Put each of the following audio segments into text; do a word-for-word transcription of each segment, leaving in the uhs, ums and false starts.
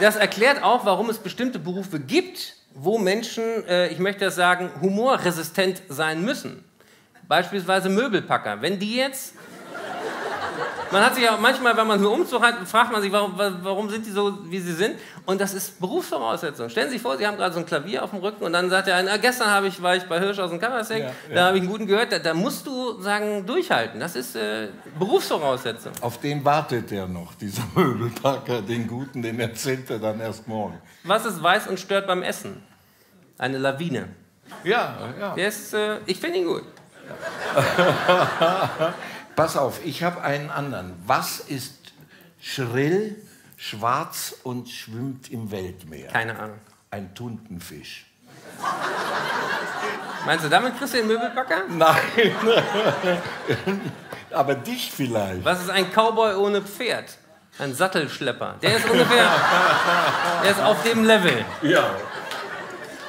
das erklärt auch, warum es bestimmte Berufe gibt, wo Menschen, äh, ich möchte das sagen, humorresistent sein müssen. Beispielsweise Möbelpacker. Wenn die jetzt... Man hat sich ja manchmal, wenn man einen Umzug hat, fragt man sich, warum, warum sind die so, wie sie sind? Und das ist Berufsvoraussetzung. Stellen Sie sich vor, Sie haben gerade so ein Klavier auf dem Rücken und dann sagt der eine, gestern habe ich, war ich bei Hellmuth Karasek, ja, da ja. habe ich einen guten gehört. Da, da musst du, sagen, durchhalten. Das ist äh, Berufsvoraussetzung. Auf den wartet er noch, dieser Möbelpacker, den Guten, den erzählt er dann erst morgen. Was ist weiß und stört beim Essen? Eine Lawine. Ja, ja. Der ist, äh, ich finde ihn gut. Pass auf, ich habe einen anderen. Was ist schrill, schwarz und schwimmt im Weltmeer? Keine Ahnung. Ein Tuntenfisch. Meinst du, damit kriegst du den Möbelpacker? Nein. Aber dich vielleicht. Was ist ein Cowboy ohne Pferd? Ein Sattelschlepper. Der ist ungefähr der ist auf dem Level. Ja.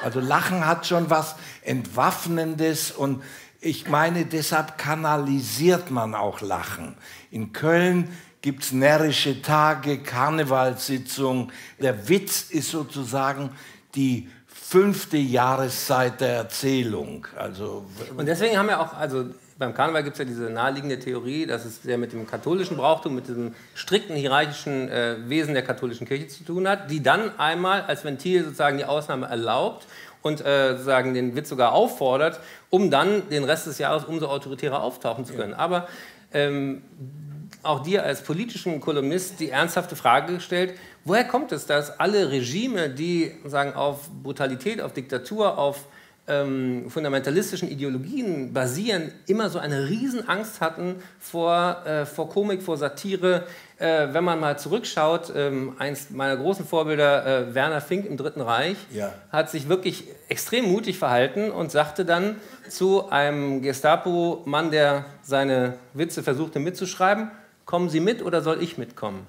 Also Lachen hat schon was Entwaffnendes und ich meine, deshalb kanalisiert man auch Lachen. In Köln gibt es närrische Tage, Karnevalssitzungen. Der Witz ist sozusagen die fünfte Jahreszeit der Erzählung. Also und deswegen haben wir auch, also beim Karneval gibt es ja diese naheliegende Theorie, dass es sehr mit dem katholischen Brauchtum, mit diesem strikten hierarchischen äh, Wesen der katholischen Kirche zu tun hat, die dann einmal als Ventil sozusagen die Ausnahme erlaubt und äh, sagen, den Witz sogar auffordert, um dann den Rest des Jahres umso autoritärer auftauchen zu können. Ja. Aber ähm, auch dir als politischen Kolumnist die ernsthafte Frage gestellt, woher kommt es, dass alle Regime, die sagen, auf Brutalität, auf Diktatur, auf ähm, fundamentalistischen Ideologien basieren, immer so eine Riesenangst hatten vor, äh, vor Komik, vor Satire. Äh, wenn man mal zurückschaut, ähm, eins meiner großen Vorbilder, äh, Werner Fink im Dritten Reich, ja. hat sich wirklich extrem mutig verhalten und sagte dann zu einem Gestapo-Mann, der seine Witze versuchte mitzuschreiben, kommen Sie mit oder soll ich mitkommen?